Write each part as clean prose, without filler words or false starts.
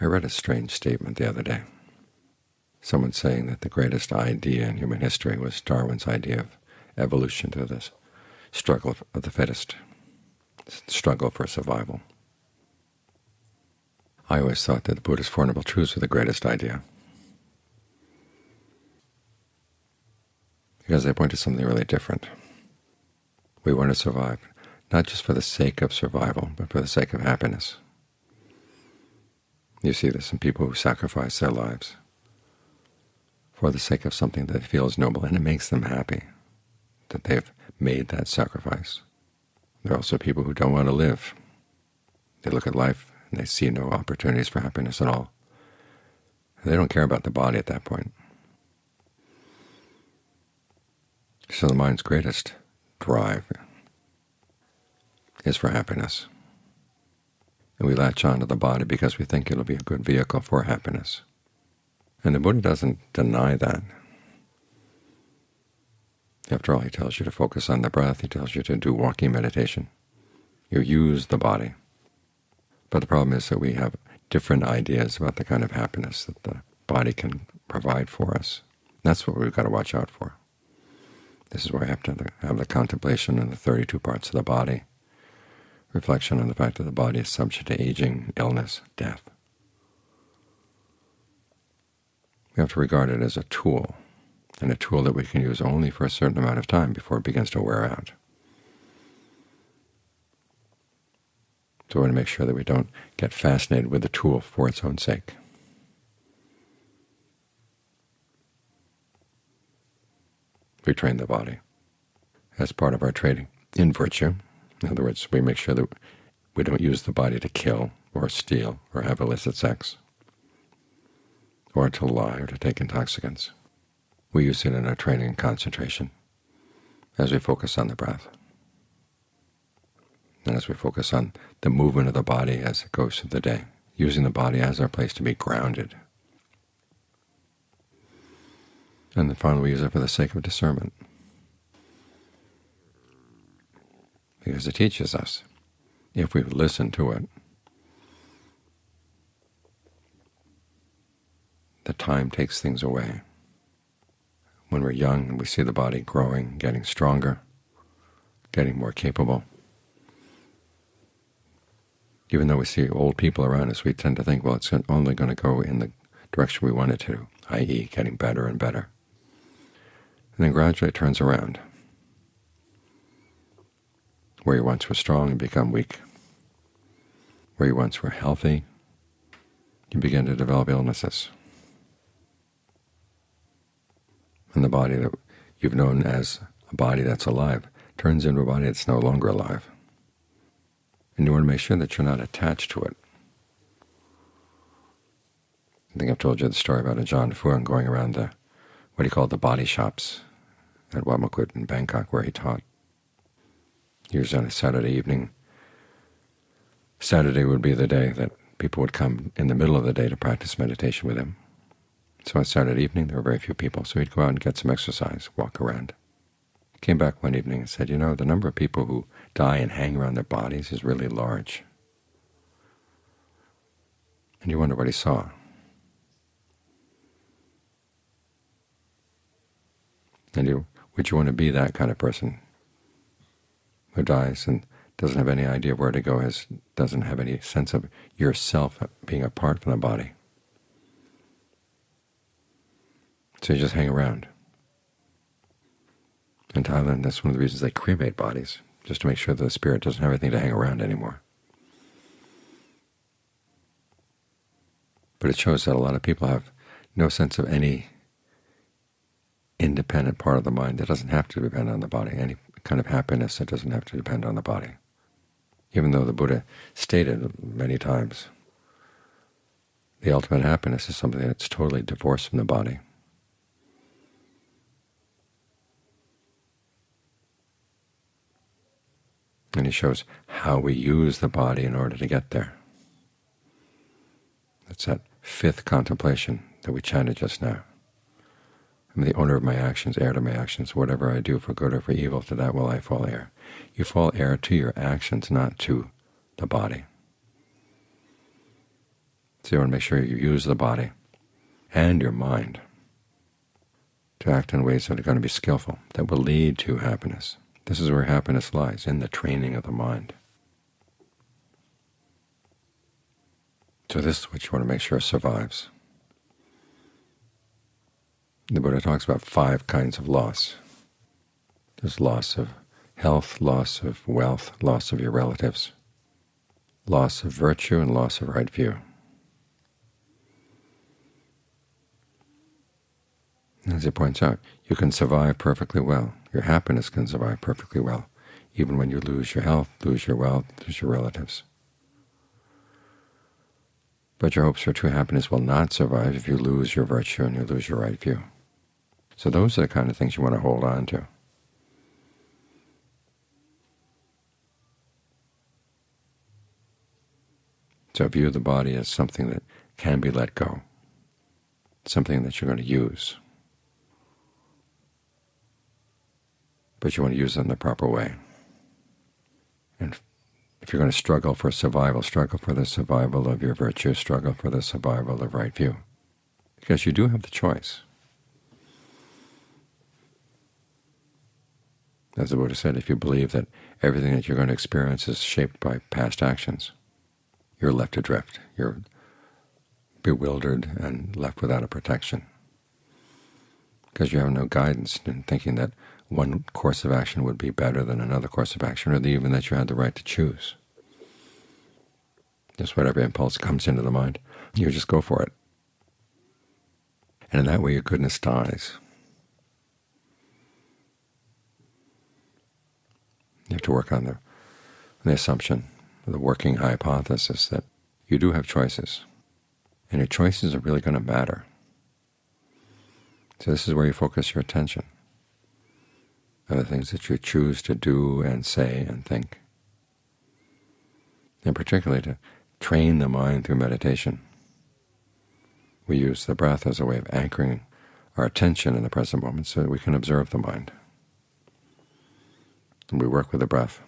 I read a strange statement the other day. Someone saying that the greatest idea in human history was Darwin's idea of evolution through this struggle of the fittest, struggle for survival. I always thought that the Buddha's Four Noble Truths were the greatest idea, because they point to something really different. We want to survive, not just for the sake of survival, but for the sake of happiness. You see this in people who sacrifice their lives for the sake of something that feels noble, and it makes them happy that they've made that sacrifice. There are also people who don't want to live. They look at life and they see no opportunities for happiness at all. They don't care about the body at that point. So the mind's greatest drive is for happiness. And we latch on to the body because we think it'll be a good vehicle for happiness. And the Buddha doesn't deny that. After all, he tells you to focus on the breath, he tells you to do walking meditation. You use the body. But the problem is that we have different ideas about the kind of happiness that the body can provide for us. That's what we've got to watch out for. This is where you have to have the contemplation on the 32 parts of the body, reflection on the fact that the body is subject to aging, illness, death. We have to regard it as a tool, and a tool that we can use only for a certain amount of time before it begins to wear out. So we want to make sure that we don't get fascinated with the tool for its own sake. We train the body as part of our training in virtue. In other words, we make sure that we don't use the body to kill or steal or have illicit sex or to lie or to take intoxicants. We use it in our training and concentration as we focus on the breath, and as we focus on the movement of the body as it goes through the day, using the body as our place to be grounded. And then finally we use it for the sake of discernment, because it teaches us, if we listen to it, that time takes things away. When we're young and we see the body growing, getting stronger, getting more capable, even though we see old people around us, we tend to think, well, it's only going to go in the direction we want it to, i.e. getting better and better. And then gradually it turns around. Where you once were strong, you become weak. Where you once were healthy, you begin to develop illnesses. And the body that you've known as a body that's alive turns into a body that's no longer alive. And you want to make sure that you're not attached to it. I think I've told you the story about Ajaan Fuang going around what he called the body shops at Wamakut in Bangkok, where he taught. Usually on a Saturday evening. Saturday would be the day that people would come in the middle of the day to practice meditation with him. So on Saturday evening there were very few people, so he'd go out and get some exercise, walk around. Came back one evening and said, you know, the number of people who die and hang around their bodies is really large. And you wonder what he saw. And would you want to be that kind of person who dies and doesn't have any idea where to go, doesn't have any sense of yourself being apart from the body? So you just hang around. In Thailand, that's one of the reasons they cremate bodies, just to make sure that the spirit doesn't have anything to hang around anymore. But it shows that a lot of people have no sense of any independent part of the mind that doesn't have to depend on the body, any kind of happiness that doesn't have to depend on the body. Even though the Buddha stated many times, the ultimate happiness is something that's totally divorced from the body. And he shows how we use the body in order to get there. That's that fifth contemplation that we chanted just now. I'm the owner of my actions, heir to my actions. Whatever I do for good or for evil, to that will I fall heir. You fall heir to your actions, not to the body. So you want to make sure you use the body and your mind to act in ways that are going to be skillful, that will lead to happiness. This is where happiness lies, in the training of the mind. So this is what you want to make sure survives. The Buddha talks about 5 kinds of loss. There's loss of health, loss of wealth, loss of your relatives, loss of virtue, and loss of right view. As he points out, you can survive perfectly well. Your happiness can survive perfectly well, even when you lose your health, lose your wealth, lose your relatives. But your hopes for true happiness will not survive if you lose your virtue and you lose your right view. So those are the kind of things you want to hold on to. So view the body as something that can be let go, something that you're going to use. But you want to use it in the proper way. And if you're going to struggle for the survival of your virtue, struggle for the survival of right view, because you do have the choice. As the Buddha said, if you believe that everything that you're going to experience is shaped by past actions, you're left adrift. You're bewildered and left without a protection, because you have no guidance in thinking that one course of action would be better than another course of action, or even that you had the right to choose. Just whatever impulse comes into the mind, you just go for it. And in that way your goodness dies. You have to work on the assumption, the working hypothesis, that you do have choices, and your choices are really going to matter. So this is where you focus your attention. Other things that you choose to do and say and think. And particularly to train the mind through meditation, we use the breath as a way of anchoring our attention in the present moment so that we can observe the mind. And we work with the breath,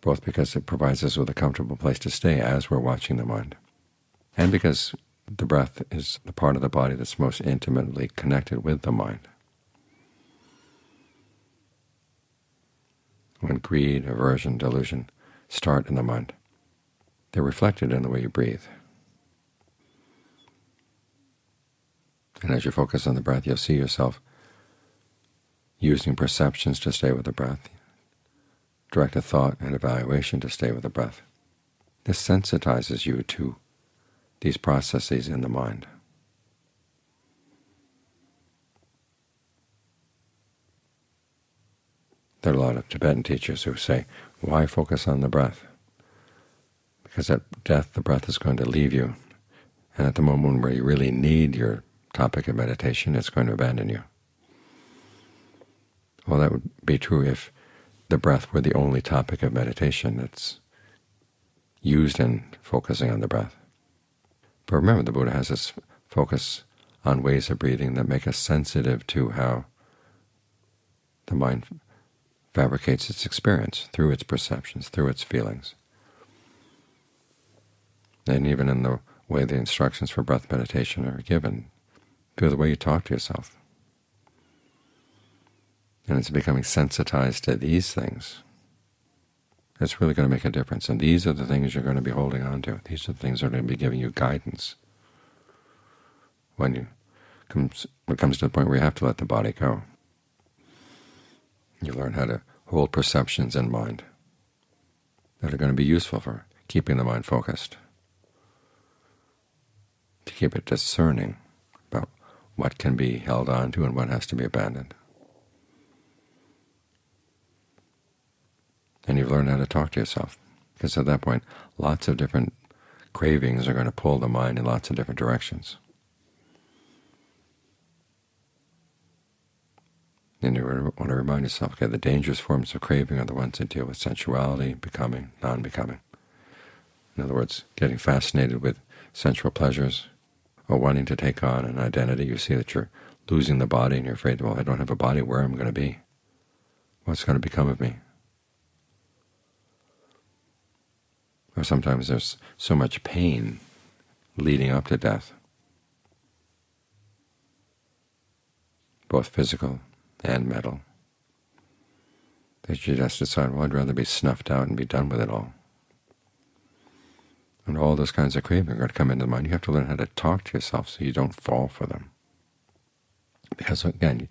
both because it provides us with a comfortable place to stay as we're watching the mind, and because the breath is the part of the body that's most intimately connected with the mind. When greed, aversion, delusion start in the mind, they're reflected in the way you breathe. And as you focus on the breath, you'll see yourself using perceptions to stay with the breath, direct a thought and evaluation to stay with the breath. This sensitizes you to these processes in the mind. There are a lot of Tibetan teachers who say, why focus on the breath? Because at death the breath is going to leave you, and at the moment where you really need your topic of meditation, it's going to abandon you. Well, that would be true if the breath were the only topic of meditation that's used in focusing on the breath. But remember, the Buddha has this focus on ways of breathing that make us sensitive to how the mind fabricates its experience through its perceptions, through its feelings. And even in the way the instructions for breath meditation are given, through the way you talk to yourself. And it's becoming sensitized to these things. It's really going to make a difference. And these are the things you're going to be holding on to. These are the things that are going to be giving you guidance when it comes to the point where you have to let the body go. You learn how to hold perceptions in mind that are going to be useful for keeping the mind focused, to keep it discerning about what can be held on to and what has to be abandoned. And you've learned how to talk to yourself, because at that point lots of different cravings are going to pull the mind in lots of different directions. And you want to remind yourself, okay, the dangerous forms of craving are the ones that deal with sensuality, becoming, non-becoming. In other words, getting fascinated with sensual pleasures or wanting to take on an identity. You see that you're losing the body and you're afraid, well, I don't have a body, where am I going to be? What's going to become of me? or sometimes there's so much pain leading up to death, both physical and mental, that you just decide, well, I'd rather be snuffed out and be done with it all. And all those kinds of cravings are going to come into mind. You have to learn how to talk to yourself so you don't fall for them. Because again,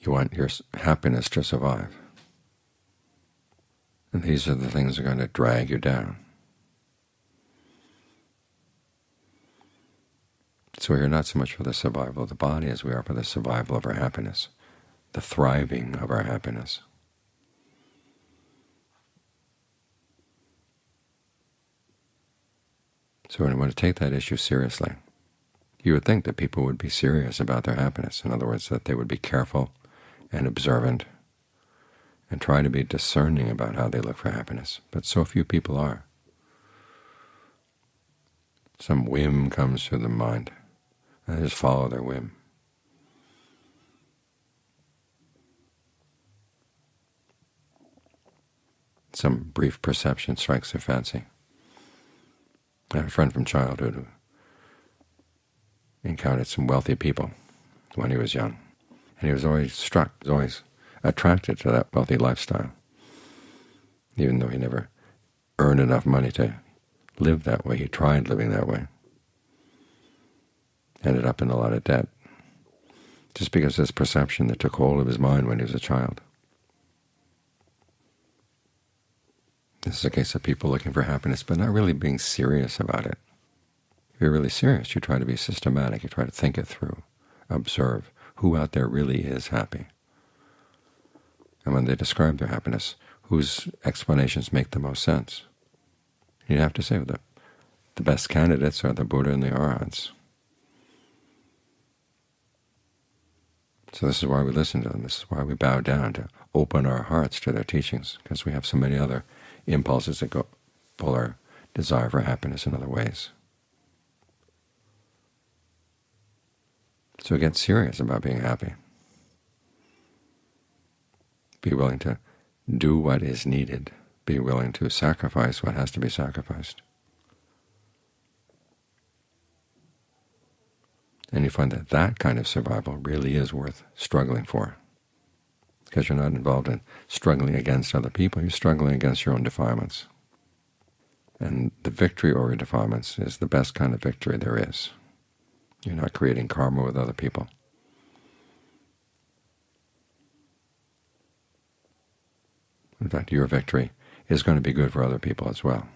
you want your happiness to survive. And these are the things that are going to drag you down. So we're not so much for the survival of the body as we are for the survival of our happiness, the thriving of our happiness. So when you want to take that issue seriously, you would think that people would be serious about their happiness. In other words, that they would be careful and observant and try to be discerning about how they look for happiness. But so few people are. Some whim comes through the mind, and they just follow their whim. Some brief perception strikes their fancy. I have a friend from childhood who encountered some wealthy people when he was young, and he was always struck, always attracted to that wealthy lifestyle, even though he never earned enough money to live that way. He tried living that way, ended up in a lot of debt, just because of this perception that took hold of his mind when he was a child. This is a case of people looking for happiness, but not really being serious about it. If you're really serious, you try to be systematic, you try to think it through, observe who out there really is happy. And when they describe their happiness, whose explanations make the most sense? You have to say the best candidates are the Buddha and the Arahants. So this is why we listen to them, this is why we bow down, to open our hearts to their teachings, because we have so many other impulses that go pull our desire for happiness in other ways. So get serious about being happy. Be willing to do what is needed. Be willing to sacrifice what has to be sacrificed. And you find that that kind of survival really is worth struggling for, because you're not involved in struggling against other people. You're struggling against your own defilements. And the victory over defilements is the best kind of victory there is. You're not creating karma with other people. In fact, your victory is going to be good for other people as well.